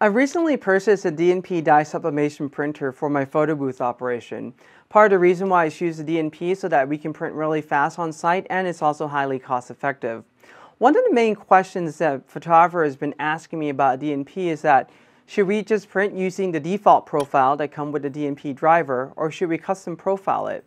I recently purchased a DNP dye sublimation printer for my photo booth operation. Part of the reason why I choose the DNP is so that we can print really fast on site, and it's also highly cost effective. One of the main questions that a photographer has been asking me about DNP is that, should we just print using the default profile that comes with the DNP driver, or should we custom profile it?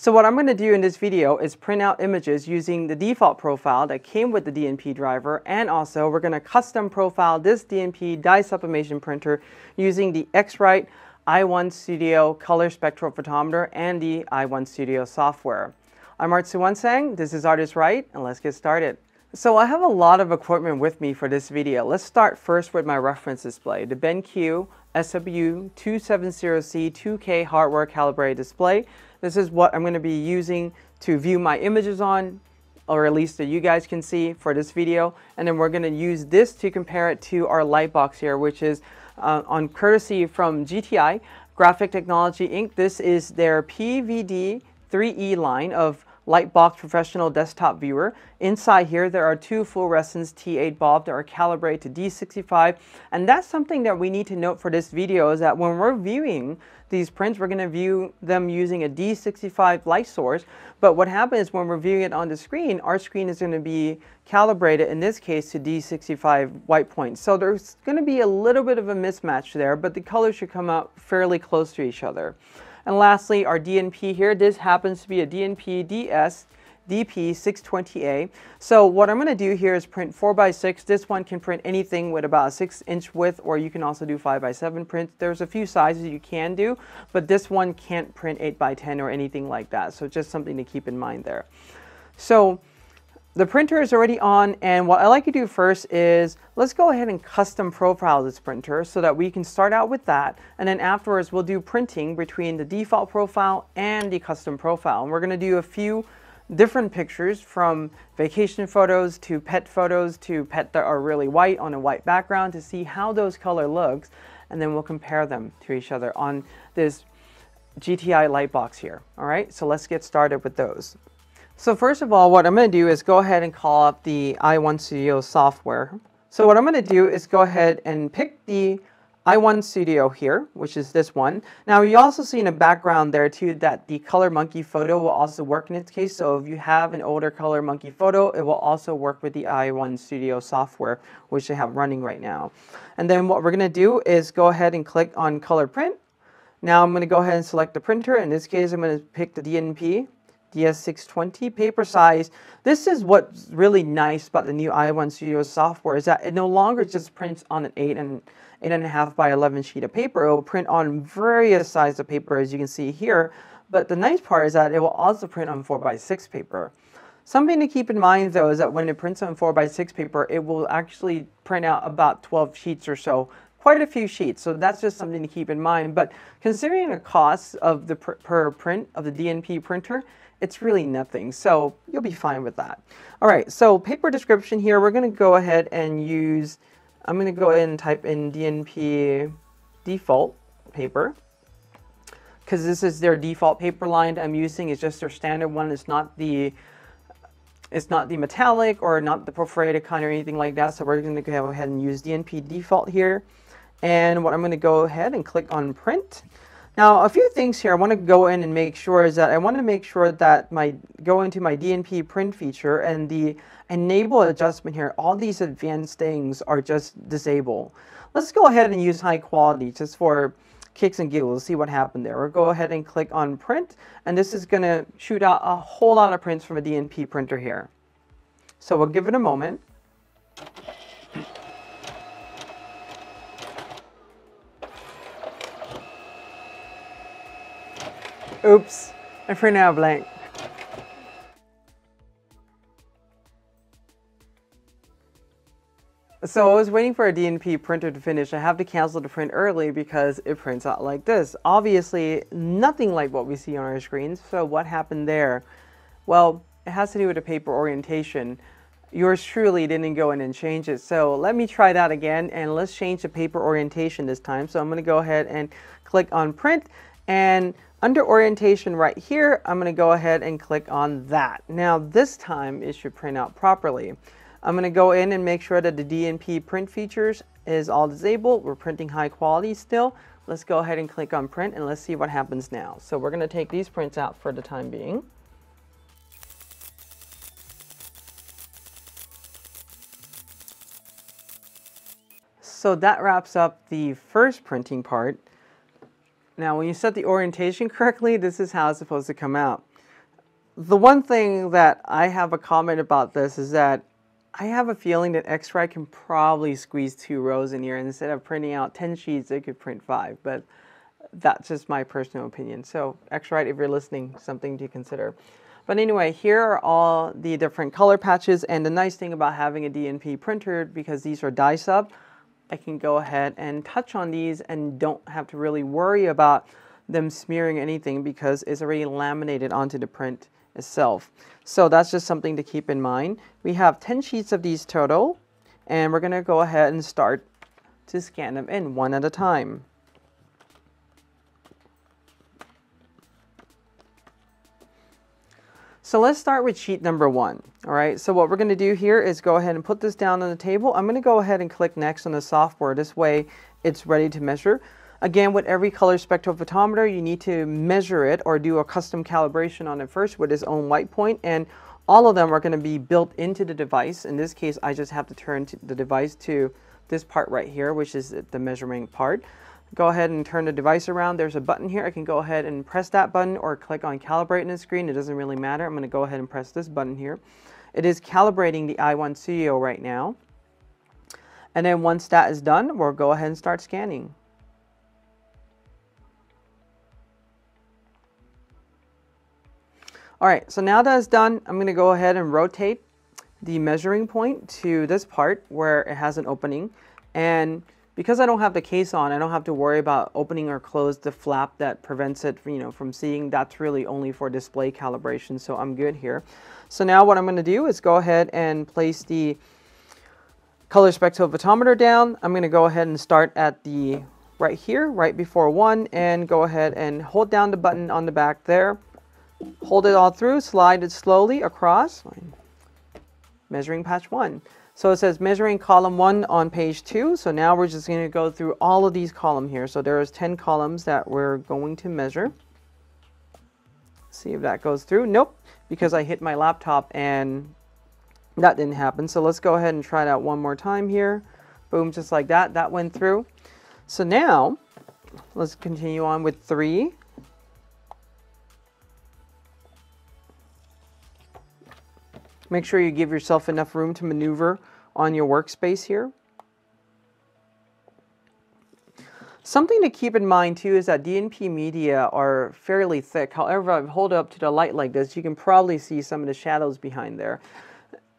So what I'm going to do in this video is print out images using the default profile that came with the DNP driver, and also we're going to custom profile this DNP dye sublimation printer using the X-Rite i1Studio color spectral photometer and the i1Studio software. I'm Art Suwansang, this is ArtisRight, and let's get started. So I have a lot of equipment with me for this video. Let's start first with my reference display, the BenQ SW270C 2K hardware calibrated display. This is what I'm going to be using to view my images on, or at least that you guys can see for this video. And then we're going to use this to compare it to our light box here, which is on courtesy from GTI, Graphic Technology Inc. This is their PDV-3E line of Lightbox Professional Desktop Viewer. Inside here, there are two fluorescence T8 bulbs that are calibrated to D65, and that's something that we need to note for this video is that when we're viewing these prints, we're going to view them using a D65 light source, but what happens when we're viewing it on the screen, our screen is going to be calibrated, in this case, to D65 white points. So there's going to be a little bit of a mismatch there, but the colors should come out fairly close to each other. And lastly, our DNP here, this happens to be a DNP DS DP 620A. So what I'm going to do here is print 4x6. This one can print anything with about a 6-inch width, or you can also do 5x7 prints. There's a few sizes you can do, but this one can't print 8x10 or anything like that. So just something to keep in mind there. So the printer is already on, and what I like to do first is let's go ahead and custom profile this printer so that we can start out with that, and then afterwards we'll do printing between the default profile and the custom profile. And we're going to do a few different pictures, from vacation photos to pet photos to pet that are really white on a white background, to see how those color looks, and then we'll compare them to each other on this GTI light box here. All right, so let's get started with those. So first of all, what I'm going to do is go ahead and call up the i1Studio software. So what I'm going to do is go ahead and pick the i1Studio here, which is this one. Now you also see in the background there too that the ColorMunki Photo will also work in its case. So if you have an older ColorMunki Photo, it will also work with the i1Studio software, which they have running right now. And then what we're going to do is go ahead and click on Color Print. Now I'm going to go ahead and select the printer. In this case, I'm going to pick the DNP DS620 paper size. This is what's really nice about the new i1Studio software is that it no longer just prints on an 8.5 by 11 sheet of paper. It will print on various sizes of paper, as you can see here. But the nice part is that it will also print on 4x6 paper. Something to keep in mind though is that when it prints on 4x6 paper, it will actually print out about 12 sheets or so. Quite a few sheets, so that's just something to keep in mind. But considering the cost of the per print of the DNP printer, it's really nothing, so you'll be fine with that. All right, so paper description here, we're going to go ahead and use, I'm going to go ahead and type in DNP default paper, because this is their default paper line that I'm using. It's just their standard one. It's not the metallic or not the perforated kind or anything like that, so we're going to go ahead and use DNP default here. And what I'm going to go ahead and click on print. Now a few things here I want to go in and make sure is that I want to make sure that my go into my DNP print feature and the enable adjustment here, all these advanced things are just disable. Let's go ahead and use high quality just for kicks and giggles, see what happened there. We'll go ahead and click on print, and this is going to shoot out a whole lot of prints from a DNP printer here. So we'll give it a moment. Oops, I printed out blank. So I was waiting for a DNP printer to finish. I have to cancel the print early because it prints out like this. Obviously, nothing like what we see on our screens. So what happened there? Well, it has to do with the paper orientation. Yours truly didn't go in and change it. So let me try that again, and let's change the paper orientation this time. So I'm going to go ahead and click on print, and under orientation right here, I'm going to go ahead and click on that. Now this time it should print out properly. I'm going to go in and make sure that the DNP print features is all disabled. We're printing high quality still. Let's go ahead and click on print and let's see what happens now. So we're going to take these prints out for the time being. So that wraps up the first printing part. Now, when you set the orientation correctly, this is how it's supposed to come out. The one thing that I have a comment about this is that I have a feeling that X-Rite can probably squeeze 2 rows in here, and instead of printing out 10 sheets, it could print 5, but that's just my personal opinion. So X-Rite, if you're listening, something to consider. But anyway, here are all the different color patches, and the nice thing about having a DNP printer, because these are die sub, I can go ahead and touch on these and don't have to really worry about them smearing anything because it's already laminated onto the print itself. So that's just something to keep in mind. We have 10 sheets of these total, and we're going to go ahead and start to scan them in one at a time. So let's start with sheet number 1. All right, so what we're going to do here is go ahead and put this down on the table. I'm going to go ahead and click next on the software. This way it's ready to measure. Again, with every color spectrophotometer, you need to measure it or do a custom calibration on it first with its own white point, and all of them are going to be built into the device. In this case, I just have to turn the device to this part right here, which is the measuring part. Go ahead and turn the device around. There's a button here. I can go ahead and press that button or click on calibrate in the screen. It doesn't really matter. I'm going to go ahead and press this button here. It is calibrating the i1Studio right now. And then once that is done, we'll go ahead and start scanning. All right, so now that it's done, I'm going to go ahead and rotate the measuring point to this part where it has an opening. And because I don't have the case on, I don't have to worry about opening or close the flap that prevents it, from seeing. That's really only for display calibration, so I'm good here. So now what I'm going to do is go ahead and place the color spectrophotometer down. I'm going to go ahead and start at the right here, right before 1, and go ahead and hold down the button on the back there. Hold it all through, slide it slowly across, measuring patch 1. So it says measuring column 1 on page 2. So now we're just going to go through all of these columns here. So there is 10 columns that we're going to measure. See if that goes through. Nope, because I hit my laptop and that didn't happen. So let's go ahead and try that one more time here. Boom, just like that. That went through. So now let's continue on with 3. Make sure you give yourself enough room to maneuver on your workspace here. Something to keep in mind too is that DNP media are fairly thick. However, if I hold up to the light like this, you can probably see some of the shadows behind there.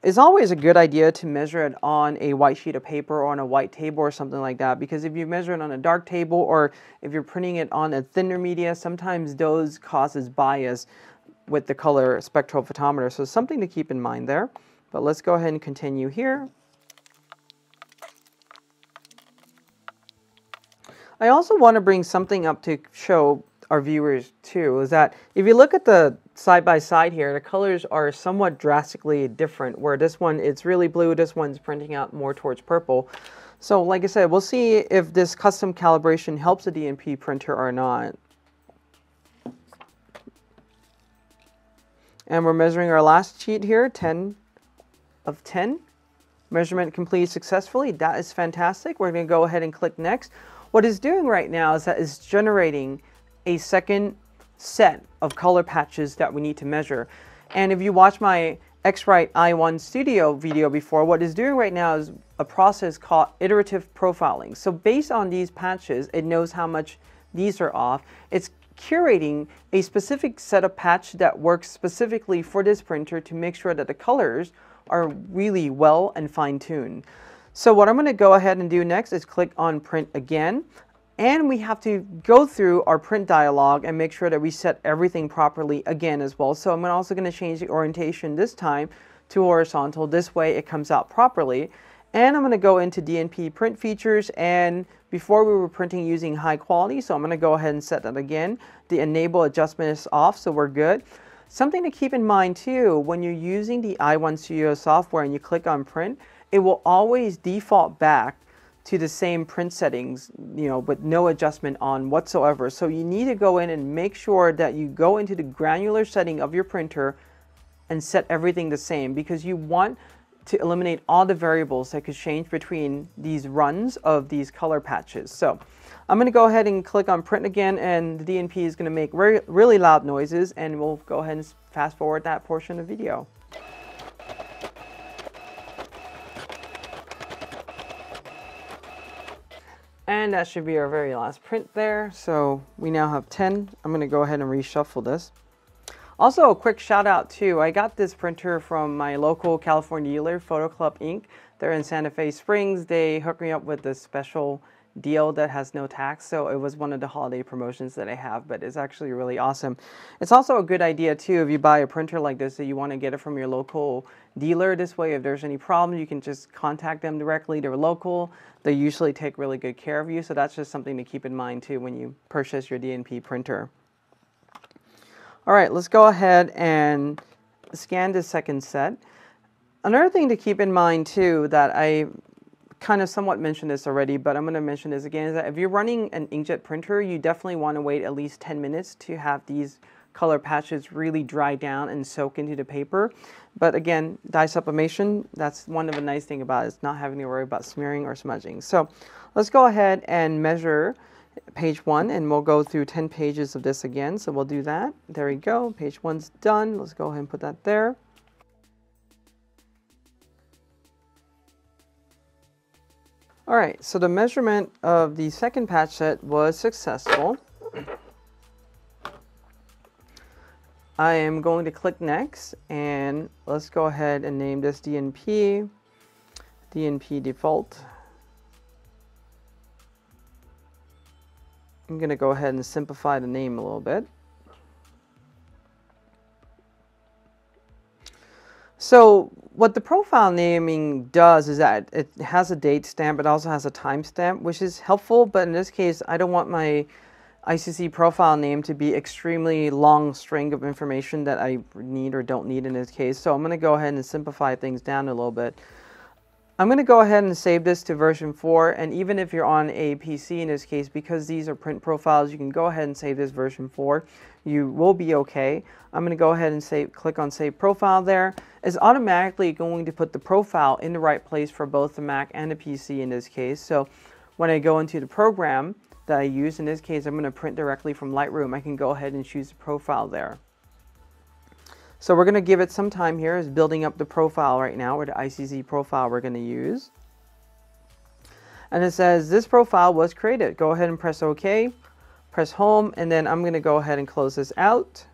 It's always a good idea to measure it on a white sheet of paper or on a white table or something like that, because if you measure it on a dark table or if you're printing it on a thinner media, sometimes those causes bias with the color spectrophotometer. So something to keep in mind there. But let's go ahead and continue here. I also want to bring something up to show our viewers too, is that if you look at the side-by-side here, the colors are somewhat drastically different, where this one, it's really blue, this one's printing out more towards purple. So like I said, we'll see if this custom calibration helps a DNP printer or not. And we're measuring our last sheet here, 10 of 10. Measurement completed successfully. That is fantastic. We're going to go ahead and click next. What it's doing right now is that it's generating a second set of color patches that we need to measure. And if you watch my X-Rite i1Studio video before, what it's doing right now is a process called iterative profiling. So based on these patches, it knows how much these are off. It's curating a specific set of patch that works specifically for this printer to make sure that the colors are really well and fine-tuned. So what I'm going to go ahead and do next is click on print again, and we have to go through our print dialog and make sure that we set everything properly again as well. So I'm also going to change the orientation this time to horizontal. This way it comes out properly. And I'm going to go into DNP print features, and before we were printing using high quality, so I'm going to go ahead and set that again. The enable adjustment is off, so we're good. Something to keep in mind too, when you're using the i1Studio software and you click on print, it will always default back to the same print settings, with no adjustment on whatsoever. So you need to go in and make sure that you go into the granular setting of your printer and set everything the same, because you want to eliminate all the variables that could change between these runs of these color patches. So I'm going to go ahead and click on print again, and the DNP is going to make really loud noises, and we'll go ahead and fast forward that portion of the video. And that should be our very last print there. So we now have 10. I'm going to go ahead and reshuffle this. Also, a quick shout out too, I got this printer from my local California dealer, Foto Club Inc. They're in Santa Fe Springs. They hooked me up with this special deal that has no tax, so it was one of the holiday promotions that I have, but it's actually really awesome. It's also a good idea too, if you buy a printer like this, that you want to get it from your local dealer. This way, if there's any problem, you can just contact them directly. They're local. They usually take really good care of you, so that's just something to keep in mind too when you purchase your DNP printer. All right, let's go ahead and scan the second set. Another thing to keep in mind too, that I kind of somewhat mentioned this already, but I'm going to mention this again, is that if you're running an inkjet printer, you definitely want to wait at least 10 minutes to have these color patches really dry down and soak into the paper. But again, dye sublimation, that's one of the nice things about it, is not having to worry about smearing or smudging. So let's go ahead and measure page one, and we'll go through 10 pages of this again. So we'll do that. There we go. Page one's done. Let's go ahead and put that there. All right, so the measurement of the second patch set was successful. I am going to click next, and let's go ahead and name this DNP default. I'm going to go ahead and simplify the name a little bit. So what the profile naming does is that it has a date stamp. It also has a timestamp, which is helpful. But in this case, I don't want my ICC profile name to be extremely long string of information that I need or don't need in this case. So I'm going to go ahead and simplify things down a little bit. I'm going to go ahead and save this to version 4, and even if you're on a PC in this case, because these are print profiles, you can go ahead and save this version 4. You will be okay. I'm going to go ahead and save, click on Save Profile there. It's automatically going to put the profile in the right place for both the Mac and the PC in this case. So when I go into the program that I use, in this case I'm going to print directly from Lightroom, I can go ahead and choose the profile there. So we're going to give it some time here. It's building up the profile right now, or the ICC profile we're going to use. And it says this profile was created. Go ahead and press OK, press home, and then I'm going to go ahead and close this out.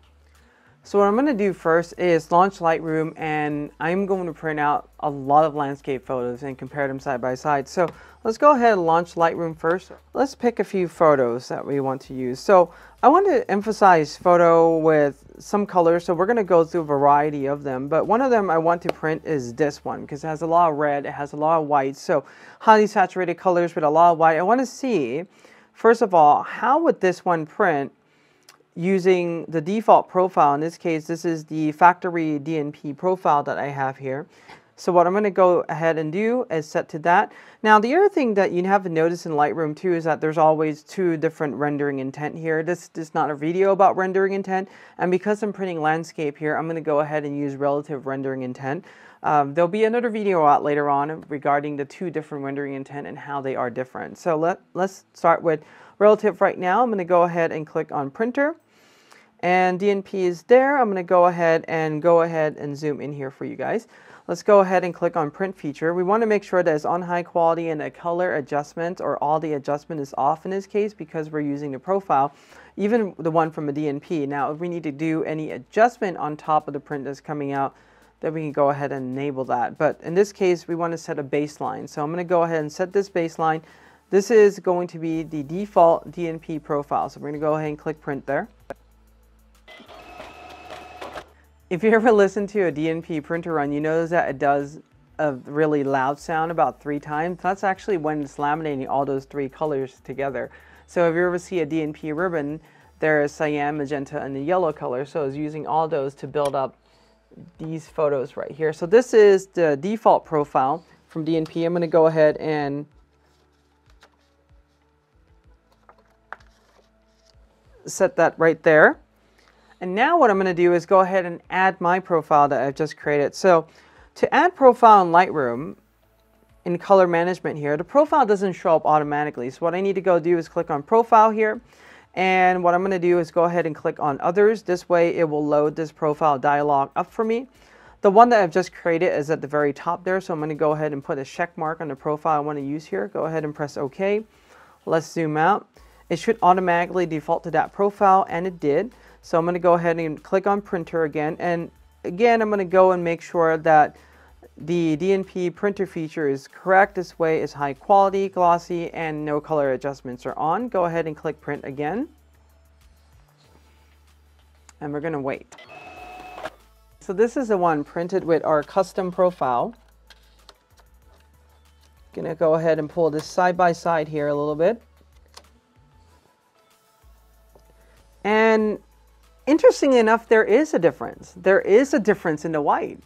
So what I'm going to do first is launch Lightroom, and I'm going to print out a lot of landscape photos and compare them side by side. So let's go ahead and launch Lightroom first. Let's pick a few photos that we want to use. So I want to emphasize photo with some colors, so we're going to go through a variety of them. But one of them I want to print is this one, because it has a lot of red, it has a lot of white. So highly saturated colors with a lot of white. I want to see, first of all, how would this one print using the default profile. In this case, this is the factory DNP profile that I have here. So what I'm going to go ahead and do is set to that. Now, the other thing that you have to notice in Lightroom too is that there's always two different rendering intent here. This is not a video about rendering intent, and because I'm printing landscape here, I'm going to go ahead and use relative rendering intent. There'll be another video out later on regarding the two different rendering intent and how they are different. So let's start with relative right now. I'm going to go ahead and click on printer. And DNP is there. I'm going to go ahead and zoom in here for you guys. Let's go ahead and click on print feature. We want to make sure that it's on high quality and a color adjustment, or all the adjustment, is off in this case, because we're using the profile, even the one from a DNP. Now, if we need to do any adjustment on top of the print that's coming out, then we can go ahead and enable that. But in this case, we want to set a baseline. So I'm going to go ahead and set this baseline. This is going to be the default DNP profile. So we're going to go ahead and click print there. If you ever listen to a DNP printer run, you notice that it does a really loud sound about 3 times. That's actually when it's laminating all those 3 colors together. So if you ever see a DNP ribbon, there is cyan, magenta, and the yellow color. So it's using all those to build up these photos right here. So this is the default profile from DNP. I'm going to go ahead and set that right there. And now what I'm going to do is go ahead and add my profile that I've just created. So to add profile in Lightroom, in color management here, the profile doesn't show up automatically. So what I need to go do is click on profile here. And what I'm going to do is go ahead and click on others. This way it will load this profile dialog up for me. The one that I've just created is at the very top there. So I'm going to go ahead and put a check mark on the profile I want to use here. Go ahead and press OK. Let's zoom out. It should automatically default to that profile, and it did. So I'm going to go ahead and click on printer again. And again, I'm going to go and make sure that the DNP printer feature is correct. This way it's high quality, glossy, and no color adjustments are on. Go ahead and click print again. And we're going to wait. So this is the one printed with our custom profile. Going to go ahead and pull this side by side here a little bit. And interestingly enough, there is a difference. There is a difference in the white.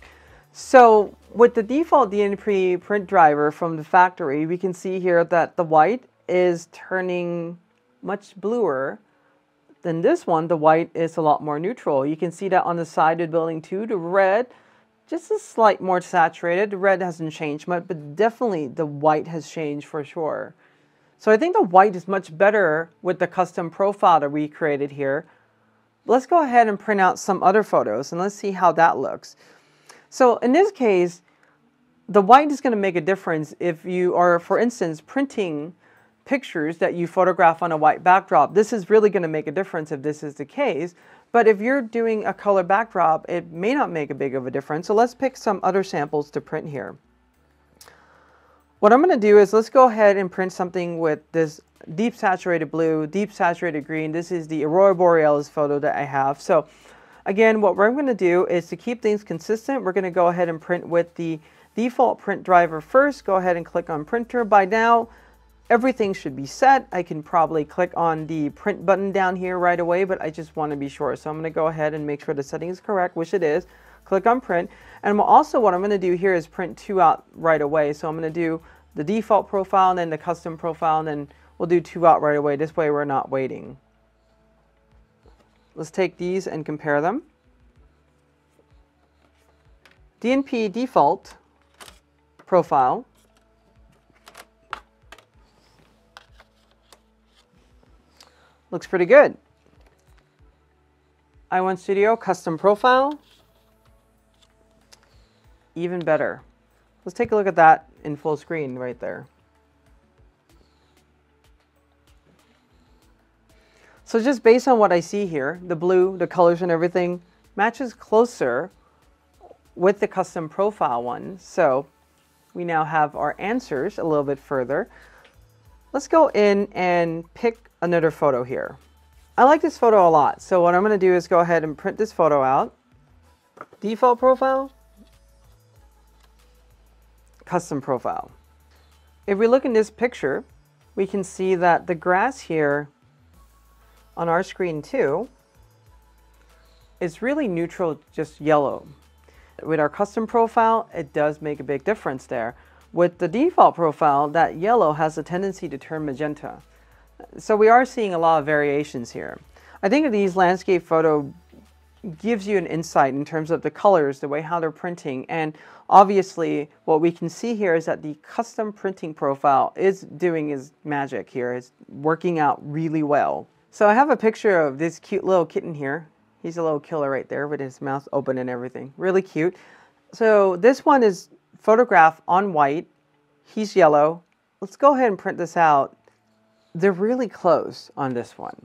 So with the default DNP print driver from the factory, we can see here that the white is turning much bluer than this one. The white is a lot more neutral. You can see that on the side of building 2, the red just a slight more saturated. The red hasn't changed much, but definitely the white has changed for sure. So I think the white is much better with the custom profile that we created here. Let's go ahead and print out some other photos and let's see how that looks. So in this case, the white is going to make a difference if you are, for instance, printing pictures that you photograph on a white backdrop. This is really going to make a difference if this is the case. But if you're doing a color backdrop, it may not make a big of a difference. So let's pick some other samples to print here. What I'm going to do is let's go ahead and print something with this deep saturated blue, deep saturated green. This is the Aurora Borealis photo that I have. So again, what we're going to do is to keep things consistent, we're going to go ahead and print with the default print driver first. Go ahead and click on printer. By now, everything should be set. I can probably click on the print button down here right away, but I just want to be sure. So I'm going to go ahead and make sure the setting is correct, which it is. Click on print. And also what I'm going to do here is print 2 out right away. So I'm going to do the default profile and then the custom profile, and then we'll do 2 out right away. This way we're not waiting. Let's take these and compare them. DNP default profile. Looks pretty good. i1Studio custom profile. Even better. Let's take a look at that in full screen right there. So just based on what I see here, the blue, the colors and everything matches closer with the custom profile one. So we now have our answers a little bit further. Let's go in and pick another photo here. I like this photo a lot. So what I'm going to do is go ahead and print this photo out. Default profile, custom profile. If we look in this picture, we can see that the grass here on our screen too is really neutral, just yellow. With our custom profile, it does make a big difference there. With the default profile, that yellow has a tendency to turn magenta. So we are seeing a lot of variations here. I think these landscape photo gives you an insight in terms of the colors, the way how they're printing. And obviously what we can see here is that the custom printing profile is doing its magic here. It's working out really well. So I have a picture of this cute little kitten here. He's a little killer right there with his mouth open and everything. Really cute. So this one is photographed on white. He's yellow. Let's go ahead and print this out. They're really close on this one.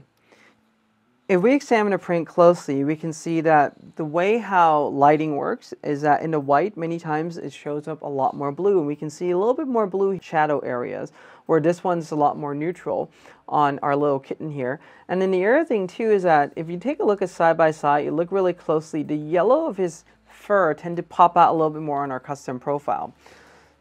If we examine the print closely, we can see that the way how lighting works is that in the white, many times it shows up a lot more blue, and we can see a little bit more blue shadow areas, where this one's a lot more neutral on our little kitten here. And then the other thing too is that if you take a look at side by side, you look really closely, the yellow of his fur tend to pop out a little bit more on our custom profile.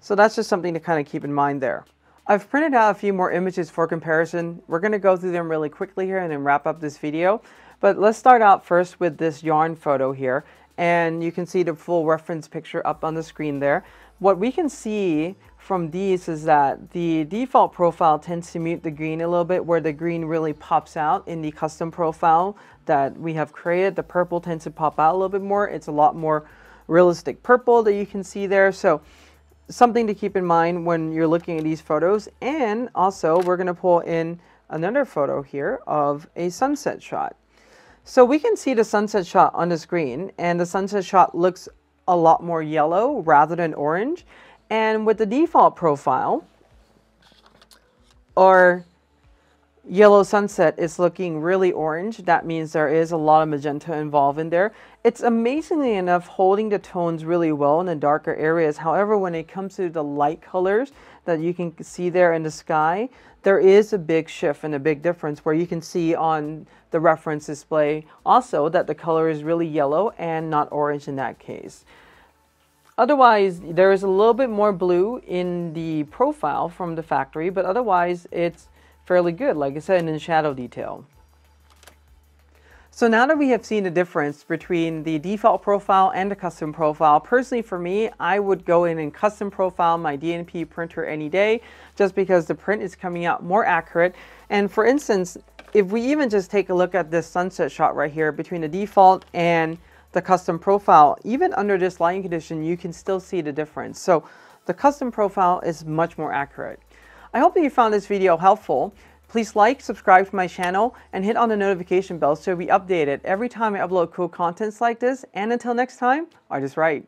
So that's just something to kind of keep in mind there. I've printed out a few more images for comparison. We're going to go through them really quickly here and then wrap up this video. But let's start out first with this yarn photo here. And you can see the full reference picture up on the screen there. What we can see from these is that the default profile tends to mute the green a little bit, where the green really pops out in the custom profile that we have created. The purple tends to pop out a little bit more. It's a lot more realistic purple that you can see there. So something to keep in mind when you're looking at these photos. And also we're going to pull in another photo here of a sunset shot. So we can see the sunset shot on the screen, and the sunset shot looks a lot more yellow rather than orange. And with the default profile, our yellow sunset is looking really orange. That means there is a lot of magenta involved in there. It's amazingly enough holding the tones really well in the darker areas. However, when it comes to the light colors that you can see there in the sky, there is a big shift and a big difference, where you can see on the reference display also that the color is really yellow and not orange in that case. Otherwise, there is a little bit more blue in the profile from the factory, but otherwise it's fairly good, like I said, and in shadow detail. So now that we have seen the difference between the default profile and the custom profile, personally for me, I would go in and custom profile my DNP printer any day, just because the print is coming out more accurate. And for instance, if we even just take a look at this sunset shot right here between the default and the custom profile, even under this lighting condition, you can still see the difference. So the custom profile is much more accurate. I hope that you found this video helpful. Please like, subscribe to my channel, and hit on the notification bell so you'll be updated every time I upload cool contents like this. And until next time, ArtisRight.